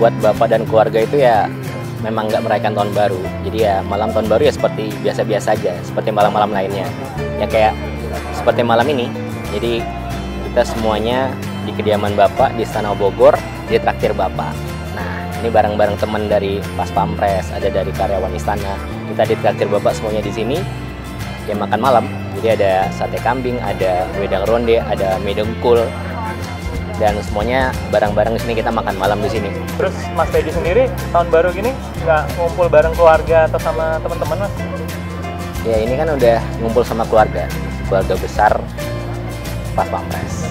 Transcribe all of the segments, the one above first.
buat bapak dan keluarga itu ya memang nggak merayakan tahun baru. Jadi ya malam tahun baru ya seperti biasa-biasa aja, seperti malam-malam lainnya. Ya kayak seperti malam ini. Jadi kita semuanya di kediaman bapak di Istana Bogor, jadi traktir bapak. Nah ini bareng-bareng teman dari Paspampres, ada dari karyawan istana. Kita ditraktir bapak semuanya di sini. Ya makan malam. Jadi ada sate kambing, ada wedang ronde, ada mie dengkul, dan semuanya bareng-bareng di sini, kita makan malam di sini. Terus Mas Teddy sendiri tahun baru gini nggak ngumpul bareng keluarga atau sama teman-teman, Mas? Ya ini kan udah ngumpul sama keluarga besar Paspampres.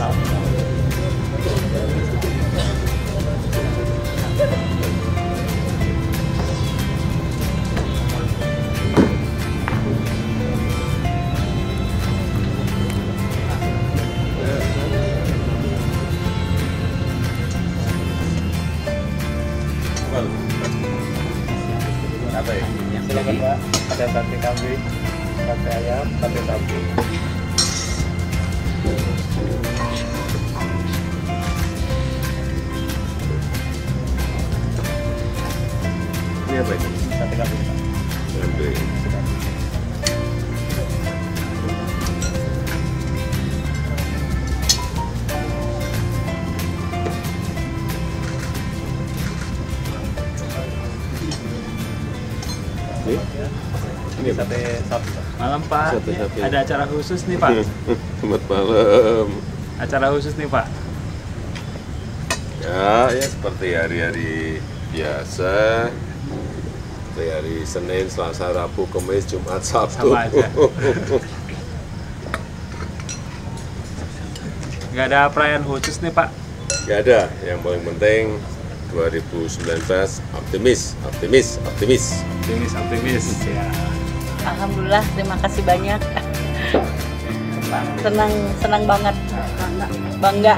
Apa ya? Silakan Pak, ada sate kambing, sate ayam, sate sapi. Ini apa ini? Sate kambing, Pak. Ini sate sapi. Malam Pak, ada acara khusus nih Pak. Selamat malam. Acara khusus nih Pak. Ya seperti hari-hari biasa. Seperti hari Senin, Selasa, Rabu, Kamis, Jumat, Sabtu. Sama aja. Gak ada perayaan khusus nih Pak? Gak ada, yang paling penting 2019 optimis ya. Alhamdulillah, terima kasih banyak. Senang banget, bangga.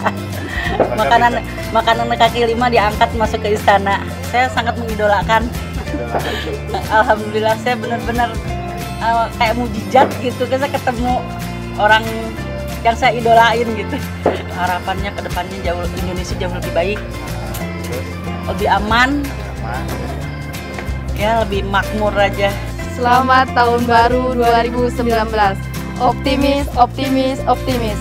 Makanan kaki 5 diangkat masuk ke istana. Saya sangat mengidolakan. Alhamdulillah, saya benar-benar kayak mujizat gitu. Saya ketemu orang yang saya idolain gitu. Harapannya kedepannya Indonesia jauh lebih baik, lebih aman, ya lebih makmur aja. Selamat tahun baru 2019. Optimis.